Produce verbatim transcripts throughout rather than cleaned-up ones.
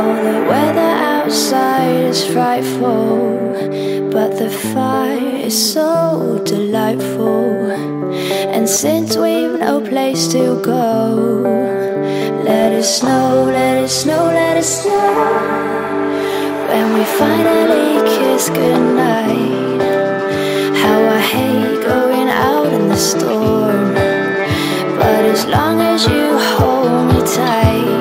Oh, the weather outside is frightful, but the fire is so delightful. And since we've no place to go, let it snow, let it snow, let it snow. When we finally kiss goodnight, how I hate going out in the storm. But as long as you hold me tight,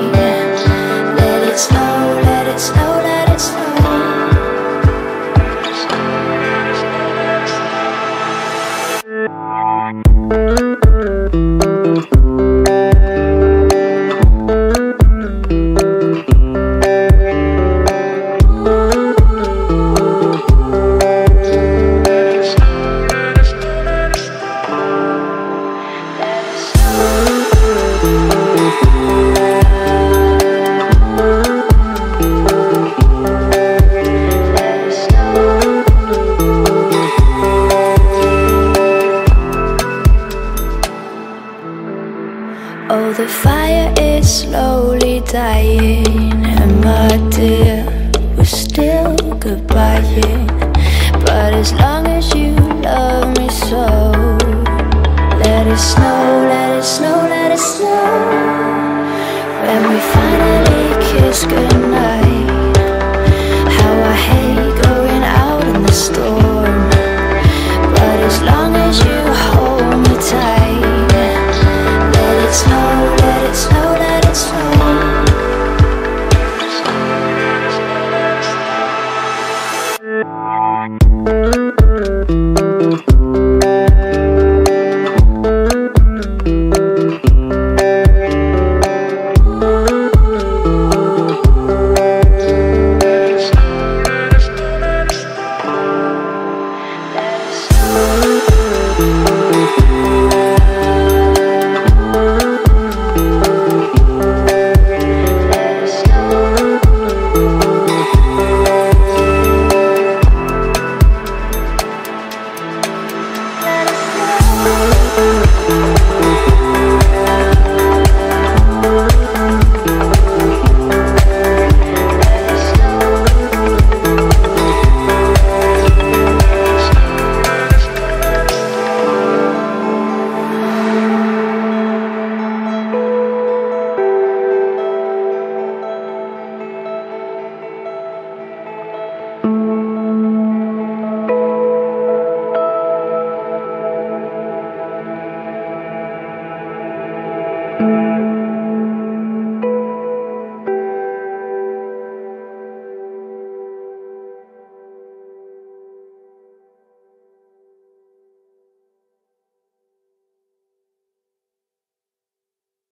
let it snow, let it snow, let it snow. Oh, the fire is slowly dying, and my dear, we're still goodbying. But as long as you love me so, let it snow, let it snow, let it snow. When we finally kiss goodnight,